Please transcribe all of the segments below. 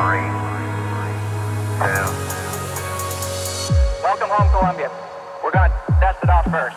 3, 2. Welcome home, Columbia. We're going to dust it off first.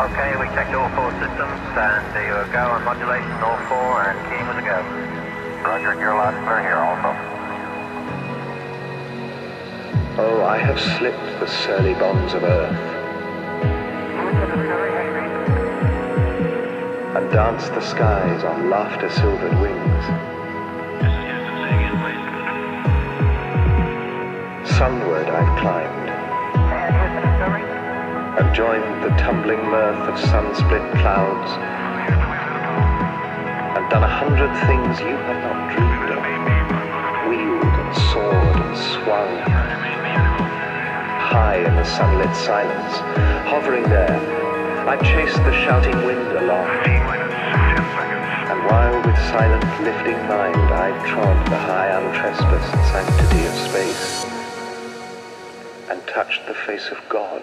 Okay, we checked all four systems, and there you go on modulation, all four, and keying was a go. Roger, your last clear here also. Oh, I have slipped the surly bonds of earth, and danced the skies on laughter-silvered wings. Sunward I've climbed, and joined the tumbling mirth of sun-split clouds, and done 100 things you had not dreamed of, wheeled and soared and swung, high in the sunlit silence, hovering there, I chased the shouting wind aloft, and while with silent lifting mind I trod the high untrespassed sanctity of space, and touched the face of God.